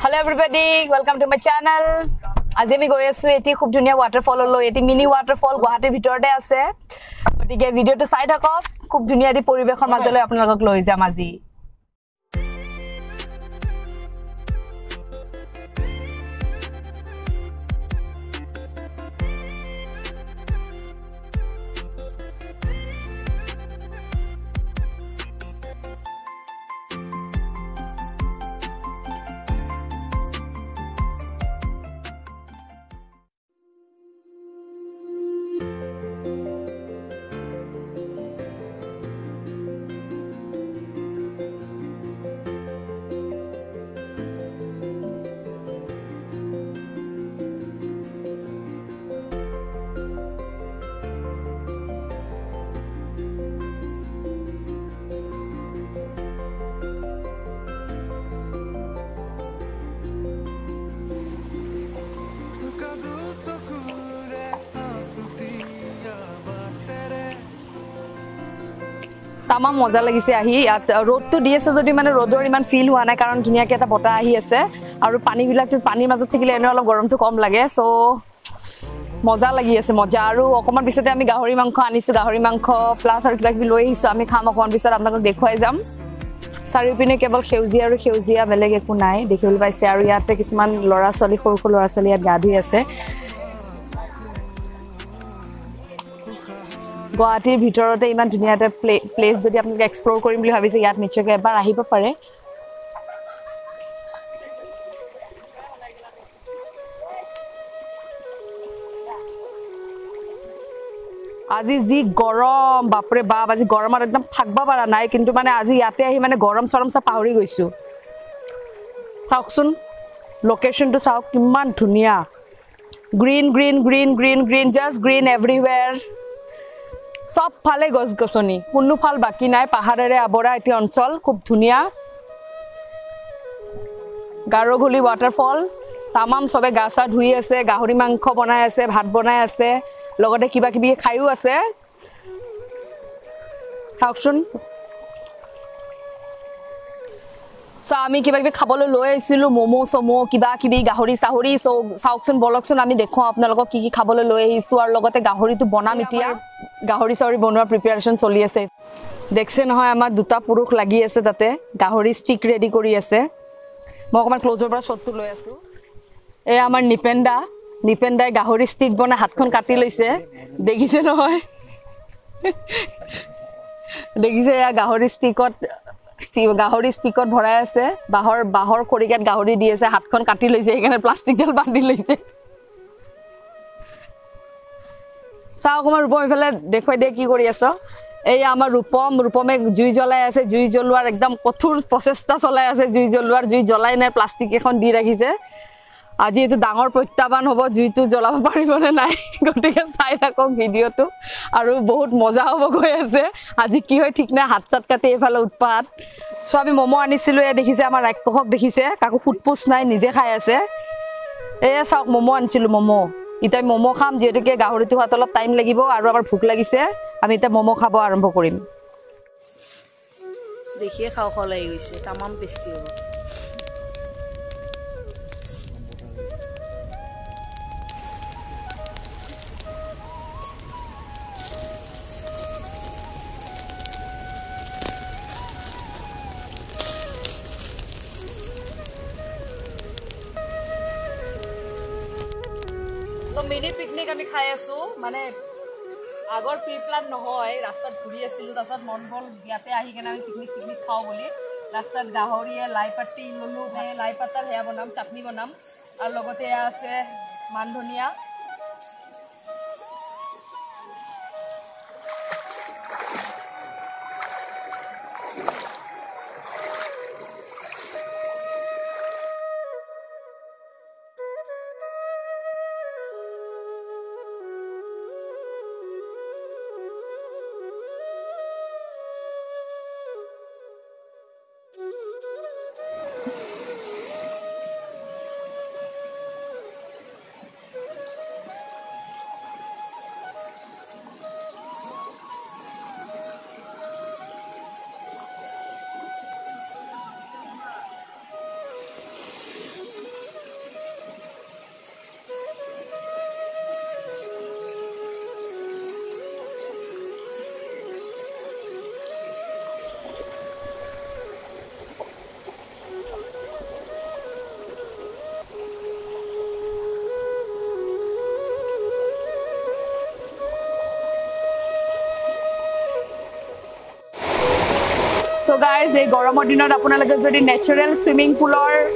Hello everybody, welcome to my channel. Today we going to see खूब धुनिया waterfall लो ये mini waterfall Guwahati भीतर day आसे। But ये video तो साइड हकोप खूब धुनिया दी पोरी बेखर मज़ले आपने लोग लोइज़ा मज़ी। Tama moza lagise ahi road to ds jodi mane roador iman feel hua na karon dunia ke eta bota ahi ase aru pani bilak pani majot thikile eno alop gorom to kom lage so moza lagi ase moja aru okoman bisate ami gahori mangkho anisu gahori mangkho plus aru kilakibi loi hisu ami kham okoman bisar apnalok dekhoi jam saripine kebol kheuji aru kheuji beleg eku nai dekhol paise aru yate kisman lora soli khor lora soli yat gadhi ase Guwahati bhitorte iman dunia eta place jodi apnalok explore korim boli bhavise yat niche ke ebar ahiba pare আজি জি গরম বাপরে বাপ আজি গরম আর একদম থাকবা পারা নাই কিন্তু মানে আজি ইয়াতে আহি মানে গরম সরম সব পাহৰি গৈছো সাউকসুন লোকেশন টু সাউক কিমান ধুনিয়া green green green green green just green everywhere সব ফালে গছ গছনি কোনো ফাল বাকি নাই পাহাড়েৰে আবৰা এটি অঞ্চল খুব ধুনিয়া গাৰোঘুলি ওয়াটারফল तमाम সবে গাছা ধুই আছে গাহৰি মাংস বনাই আছে ভাত বনাই আছে লগতে কিবা কিবি খাইও আছে খাওকচোন সো আমি কিবা কিবি খাবলৈ লৈ আইছিলো মোমো সমো কিবা কিবি গাহৰি সাহৰি সো খাওকচোন বলকচোন আমি দেখো আপোনালোক কি কি খাবলৈ লৈ আহিছো আৰু লগতে গাহৰিটো বনাম এতিয়া গাহৰি সাহৰি বনোৱা প্ৰিপাৰেচন চলি আছে দেখছেন নহয় আমাৰ দুটা পুৰুষ লাগি আছে তাতে গাহৰি স্টিক ৰেডি কৰি আছে মই অকমান ক্লোজৰ পৰা শটটো লৈ আছো এ আমাৰ নিপেন্দা নিপেন্দাই গাহৰি স্টিক বনা হাতখন কাটি লৈছে দেখিছে নহয় দেখিছে ইয়া গাহৰি স্টিকত ভৰাই আছে বাহৰ বাহৰ কৰিকাত গাহৰি দি আছে হাতখন কাটি লৈছে এখানে প্লাষ্টিক জাল বান্ধি লৈছে সাও কুমার রূপম ইফালে দেখো দে কি কৰি আছো এই আমাৰ রূপম রূপমে জুই জ্বলাই আছে জুই জ্বলোৱাৰ একদম কঠোৰ প্ৰচেষ্টা চলাই আছে জুই জ্বলোৱাৰ জুই জ্বলাই নাই প্লাষ্টিক এখন দি ৰাখিছে আজি এটো ডাঙৰ প্ৰত্যাহ্বান হ'ব জুইটো জ্বলাব পাৰিবনে নাই গটিকে চাই থাকক ভিডিওটো আৰু বহুত মজা হ'ব গৈ আছে আজি কি হয় ঠিক নাই হাত চাত কাটে এফালে উৎপাত সো আমি মম আনিছিলো এ দেখিছে আমাৰ ৰাক্ষকক দেখিছে কাকো ফুটপুছ নাই নিজে খাই আছে এ চাওক মম আনিছিলো মম ইতাই মমো খাম যেটকে গাহৰিটো হাত অলপ টাইম লাগিব আৰু আমাৰ ভুক লাগিছে আমি এটা মমো খাব আৰম্ভ কৰিম দেখিয়ে খাও খাও লাগি গৈছে तमाम টেস্টি হ'ব mini picnic ami khai asu mane agor pre-plan nohoy rastat ghuri asilu tasat mon bol yate ahi kena ami picnic khao boli rastat gahoriye lai patti lulu bhe lai patar heya bonam chutney bonam ar logote ya ase mandhoniya So guys, the Goromodinot Apunalaga Jodi natural swimming pool or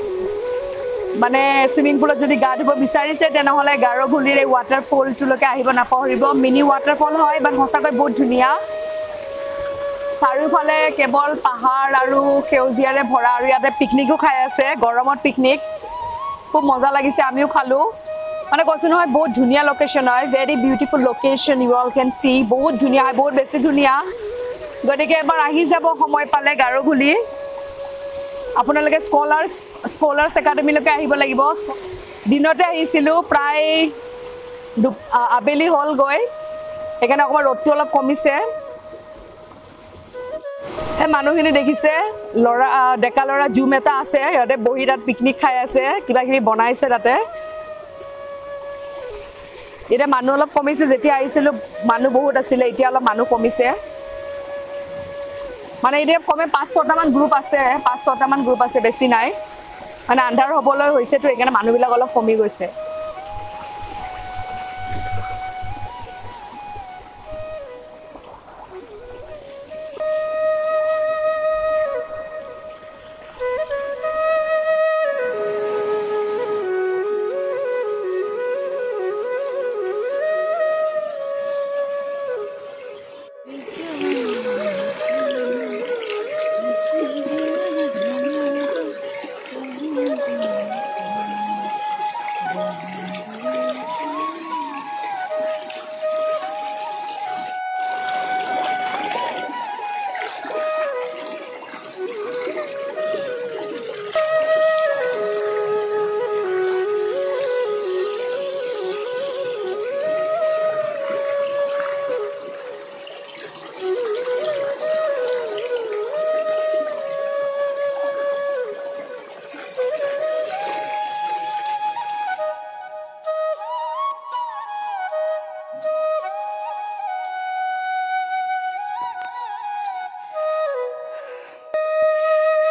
Mane swimming pool of Jodi Gadibo besides it and all like Garoghuli waterfall to look at Hibanapo, mini waterfall hoi, but Hosaka Botunia Sarupale, Kebol, Pahar, Aru, Keoziare, Horaria, the picnic of Kayase, Goromot picnic, Mozalagi Samu Kalu. Mane koso no bahut dhuniya location hai, very beautiful location, you all can see bahut dhuniya hai, bahut besi dhuniya godike ebar ahi jabo homoy pale Garoghuli apunalage scholars academy loke ahibo lagibo dinote ahisilu pray abeli hall goi ekane okoma roti olop komise e manuhini dekhise lora deka lora zoom eta ase yate bohi rat picnic khai ase kiba kiri banaise tate এটা মানু অলপ কমিছে যেতিয়া আইছিল মানু বহুত আছিল এতিয়া অলপ মানু কমিছে মানে এটা কমে 5-6টা মান গ্রুপ আছে 5-6টা মান গ্রুপ আছে বেছি নাই মানে আন্ডার হবলয় হইছে তো এখানে মানু বিলাক অলপ কমি গৈছে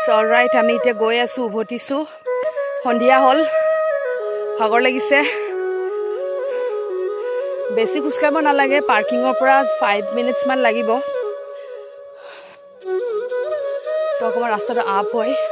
So all right, I'm here going to see what is so. Hondia hall. Hagor lagi se. Basic uska bana lagay parking opera 5 minutes man lagi bo. So kumar rasta to aap hoy.